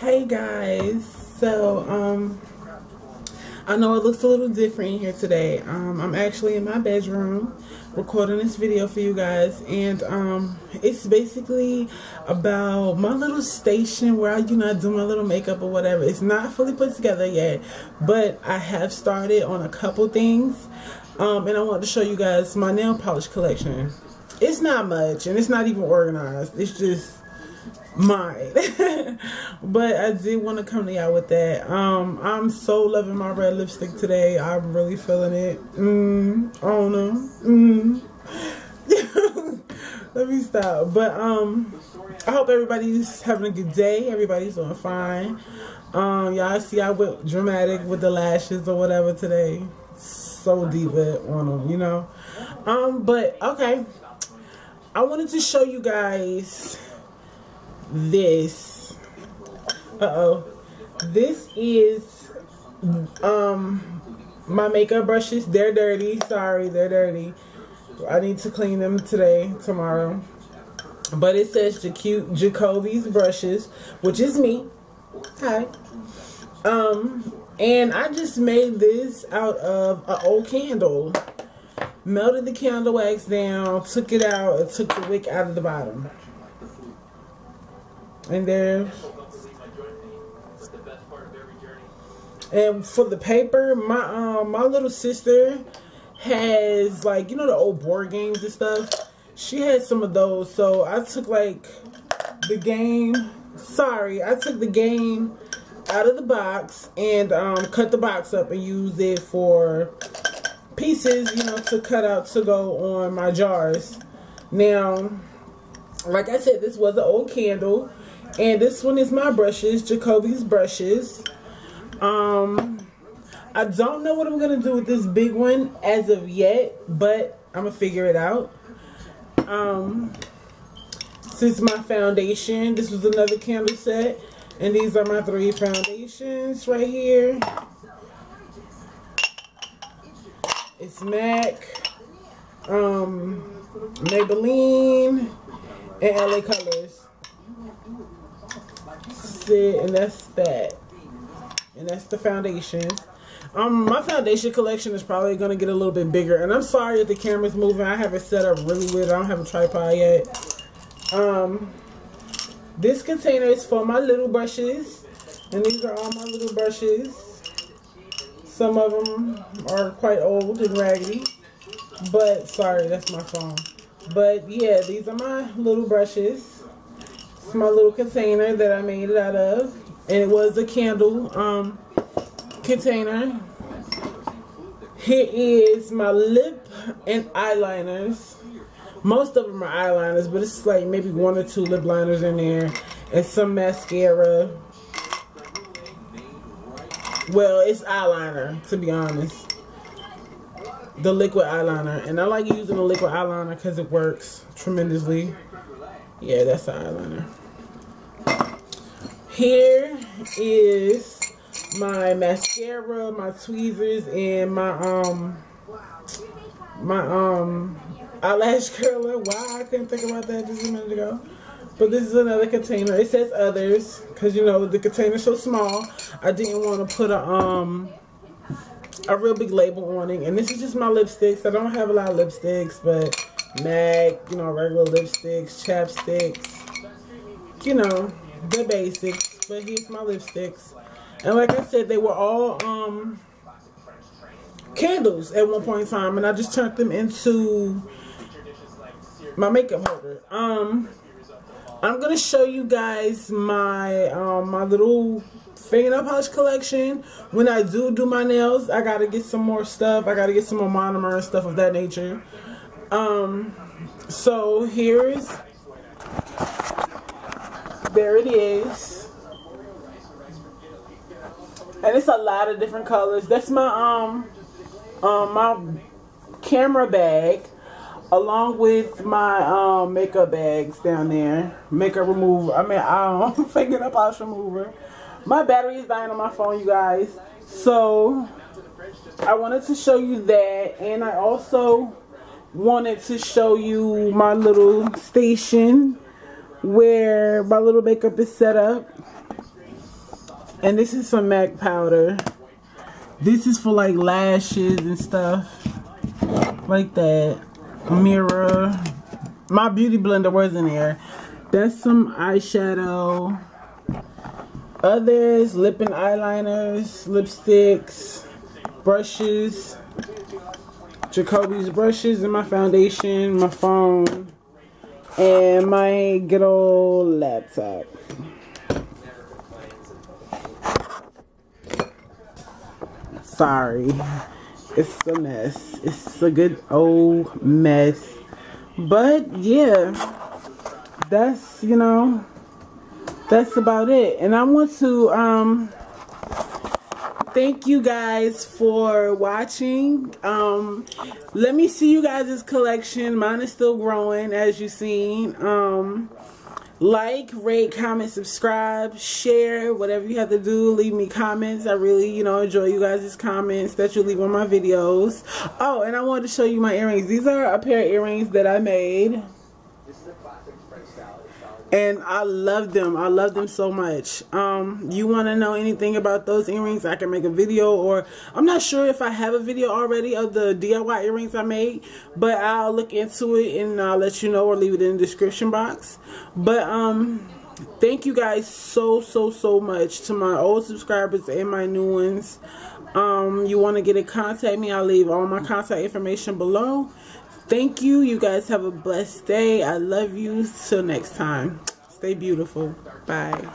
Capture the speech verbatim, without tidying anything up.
Hey guys, so um I know it looks a little different here today. um I'm actually in my bedroom recording this video for you guys, and um it's basically about my little station where I you know I do my little makeup or whatever. It's not fully put together yet, but I have started on a couple things, um and I want to show you guys my nail polish collection. It's not much and it's not even organized, it's just mine. But I did want to come to y'all with that. um I'm so loving my red lipstick today. I'm really feeling it. mm, I don't know. mm. Let me stop. But um I hope everybody's having a good day, everybody's doing fine. Um y'all see I went dramatic with the lashes or whatever today, so diva on them, you know. Um but okay, I wanted to show you guys this. Uh-oh. This is um my makeup brushes. They're dirty. Sorry, they're dirty. I need to clean them today, tomorrow. But it says the cute Jacobi's brushes, which is me. Hi. Um and I just made this out of an old candle. Melted the candle wax down, took it out, and took the wick out of the bottom. And there, and for the paper, my um my little sister has, like, you know, the old board games and stuff. She had some of those, so I took like the game. Sorry, I took the game out of the box and um cut the box up and used it for pieces, you know, to cut out to go on my jars. Now, like I said, this was an old candle. And this one is my brushes, Jacobi's brushes. Um, I don't know what I'm going to do with this big one as of yet, but I'm going to figure it out. Um, since my foundation, this was another candle set. And these are my three foundations right here. It's MAC, um, Maybelline, and L A Colors. See, and that's that, and that's the foundation. Um my foundation collection is probably going to get a little bit bigger, and I'm sorry if the camera's moving. I have it set up really weird. I don't have a tripod yet. Um this container is for my little brushes, and these are all my little brushes. Some of them are quite old and raggedy, but sorry, that's my phone. But yeah, these are my little brushes. It's my little container that I made it out of, and it was a candle um container. Here is my lip and eyeliners. Most of them are eyeliners, but it's like maybe one or two lip liners in there, and some mascara. Well, it's eyeliner, to be honest. The liquid eyeliner, and I like using the liquid eyeliner because it works tremendously. Yeah, that's the eyeliner. Here is my mascara, my tweezers, and my um my um eyelash curler. Wow, I couldn't think about that just a minute ago. But this is another container. It says others because, you know, the container's so small, I didn't want to put a um a real big label on it. And this is just my lipsticks. I don't have a lot of lipsticks, but MAC, you know, regular lipsticks, chapsticks, you know, the basics. But here's my lipsticks, and like I said, they were all um candles at one point in time, and I just turned them into my makeup holder. um I'm gonna show you guys my um my little fingernail polish collection when I do do my nails. I gotta get some more stuff. I gotta get some more monomer and stuff of that nature. Um so here's, there it is, and it's a lot of different colors. That's my um um my camera bag, along with my um makeup bags down there, makeup remover, I mean um fingernail polish remover. My battery is dying on my phone, you guys, so I wanted to show you that. And I also wanted to show you my little station where my little makeup is set up. And this is some MAC powder. This is for like lashes and stuff like that. Mirror. My beauty blender was in there. That's some eyeshadow. Others, lip and eyeliners, lipsticks, brushes, Jacobi's brushes, and my foundation, my phone, and my good old laptop. Sorry, it's a mess. It's a good old mess. But yeah, that's, you know, that's about it. And I want to um thank you guys for watching. Um let me see you guys' collection. Mine is still growing, as you've seen. Um like, rate, comment, subscribe, share, whatever you have to do. Leave me comments. I really, you know, enjoy you guys' comments that you leave on my videos. Oh, and I wanted to show you my earrings. These are a pair of earrings that I made, and I love them. I love them so much. Um, you want to know anything about those earrings, I can make a video, or I'm not sure if I have a video already of the D I Y earrings I made, but I'll look into it and I'll let you know, or leave it in the description box. But um, thank you guys so, so, so much to my old subscribers and my new ones. Um, you want to get in contact me, I'll leave all my contact information below. Thank you. You guys have a blessed day. I love you. Till next time. Stay beautiful. Bye.